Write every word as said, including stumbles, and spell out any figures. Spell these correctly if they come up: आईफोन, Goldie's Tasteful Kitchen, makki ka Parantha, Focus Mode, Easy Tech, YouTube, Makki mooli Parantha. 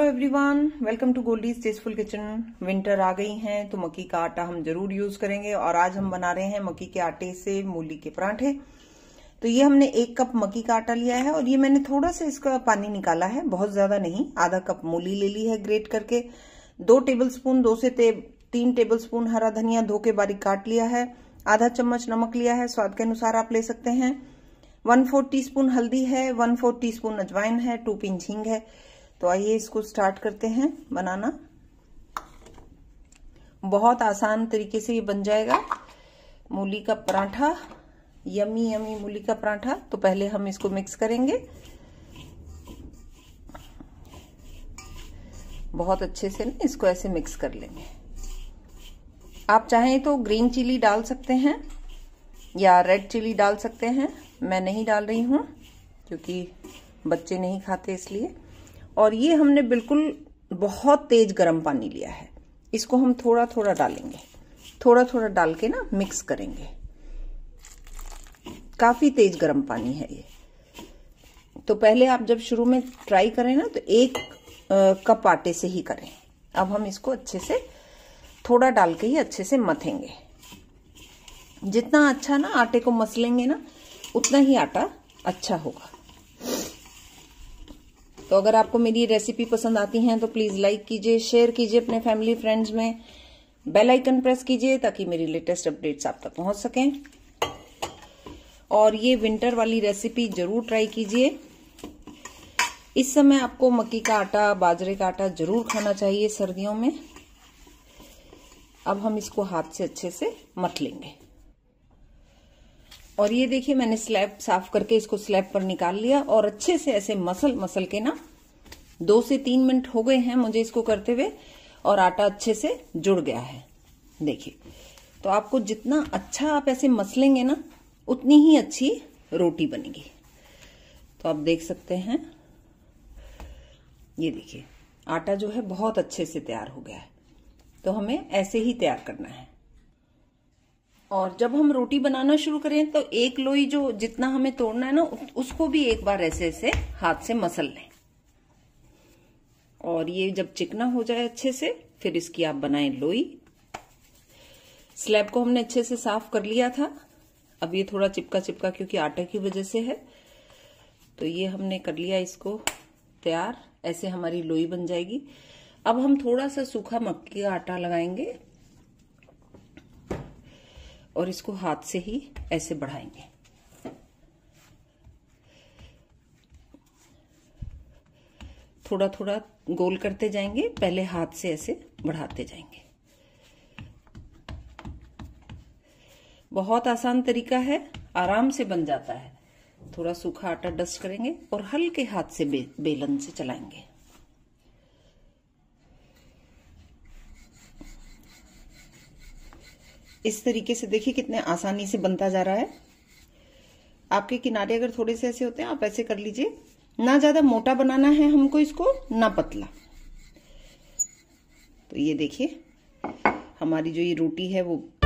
Hello everyone, welcome to Goldie's tasteful kitchen. Winter आ गई है तो मक्की का आटा हम जरूर यूज करेंगे और आज हम बना रहे हैं मक्की के आटे से मूली के परांठे। तो ये हमने एक कप मक्की का आटा लिया है और ये मैंने थोड़ा सा इसका पानी निकाला है, बहुत ज्यादा नहीं। आधा कप मूली ले ली है ग्रेट करके, दो टेबल स्पून दो से ते, तीन टेबल स्पून हरा धनिया धो के बारीक काट लिया है, आधा चम्मच नमक लिया है, स्वाद के अनुसार आप ले सकते हैं। वन फोर टी स्पून हल्दी है, वन फोर टी स्पून अजवाइन है, टू पिंच हींग है। तो आइए इसको स्टार्ट करते हैं बनाना। बहुत आसान तरीके से ये बन जाएगा मूली का पराठा, यमी यमी मूली का पराठा। तो पहले हम इसको मिक्स करेंगे बहुत अच्छे से, ना इसको ऐसे मिक्स कर लेंगे। आप चाहें तो ग्रीन चिली डाल सकते हैं या रेड चिली डाल सकते हैं, मैं नहीं डाल रही हूं क्योंकि बच्चे नहीं खाते इसलिए। और ये हमने बिल्कुल बहुत तेज गर्म पानी लिया है, इसको हम थोड़ा थोड़ा डालेंगे, थोड़ा थोड़ा डाल के ना मिक्स करेंगे। काफी तेज गर्म पानी है ये। तो पहले आप जब शुरू में ट्राई करें ना तो एक कप आटे से ही करें। अब हम इसको अच्छे से थोड़ा डाल के ही अच्छे से मथेंगे। जितना अच्छा ना आटे को मसलेंगे ना उतना ही आटा अच्छा होगा। तो अगर आपको मेरी रेसिपी पसंद आती है तो प्लीज लाइक कीजिए, शेयर कीजिए अपने फैमिली फ्रेंड्स में, बेल आइकन प्रेस कीजिए ताकि मेरी लेटेस्ट अपडेट्स आप तक पहुंच सकें। और ये विंटर वाली रेसिपी जरूर ट्राई कीजिए। इस समय आपको मक्की का आटा, बाजरे का आटा जरूर खाना चाहिए सर्दियों में। अब हम इसको हाथ से अच्छे से मथ लेंगे। और ये देखिए मैंने स्लैब साफ करके इसको स्लैब पर निकाल लिया और अच्छे से ऐसे मसल मसल के ना दो से तीन मिनट हो गए हैं मुझे इसको करते हुए और आटा अच्छे से जुड़ गया है। देखिए, तो आपको जितना अच्छा आप ऐसे मसलेंगे ना उतनी ही अच्छी रोटी बनेगी। तो आप देख सकते हैं, ये देखिए आटा जो है बहुत अच्छे से तैयार हो गया है। तो हमें ऐसे ही तैयार करना है। और जब हम रोटी बनाना शुरू करें तो एक लोई जो जितना हमें तोड़ना है ना उसको भी एक बार ऐसे ऐसे हाथ से मसल लें। और ये जब चिकना हो जाए अच्छे से फिर इसकी आप बनाएं लोई। स्लैब को हमने अच्छे से साफ कर लिया था, अब ये थोड़ा चिपका चिपका क्योंकि आटे की वजह से है। तो ये हमने कर लिया इसको तैयार, ऐसे हमारी लोई बन जाएगी। अब हम थोड़ा सा सूखा मक्की का आटा लगाएंगे और इसको हाथ से ही ऐसे बढ़ाएंगे। थोड़ा थोड़ा गोल करते जाएंगे, पहले हाथ से ऐसे बढ़ाते जाएंगे। बहुत आसान तरीका है, आराम से बन जाता है। थोड़ा सूखा आटा डस्ट करेंगे और हल्के हाथ से बे, बेलन से चलाएंगे। इस तरीके से देखिए कितने आसानी से बनता जा रहा है। आपके किनारे अगर थोड़े से ऐसे होते हैं आप ऐसे कर लीजिए। ना ज्यादा मोटा बनाना है हमको इसको, ना पतला। तो ये देखिए हमारी जो ये रोटी है वो